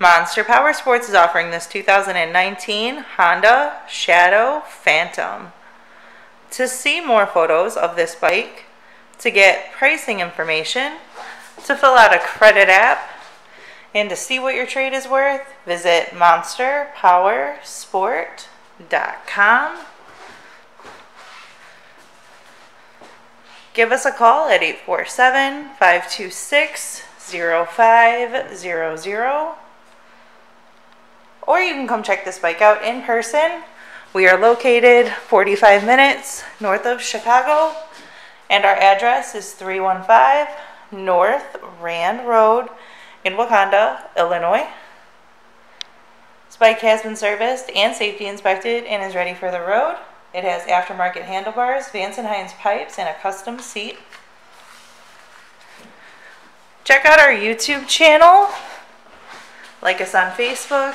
Monster Power Sports is offering this 2019 Honda Shadow Phantom. To see more photos of this bike, to get pricing information, to fill out a credit app, and to see what your trade is worth, visit monsterpowersport.com. Give us a call at 847-526-0500. Or you can come check this bike out in person. We are located 45 minutes north of Chicago, and our address is 315 North Rand Road in Wakanda, Illinois. This bike has been serviced and safety inspected and is ready for the road. It has aftermarket handlebars, Vance and Hines pipes, and a custom seat. Check out our YouTube channel. Like us on Facebook.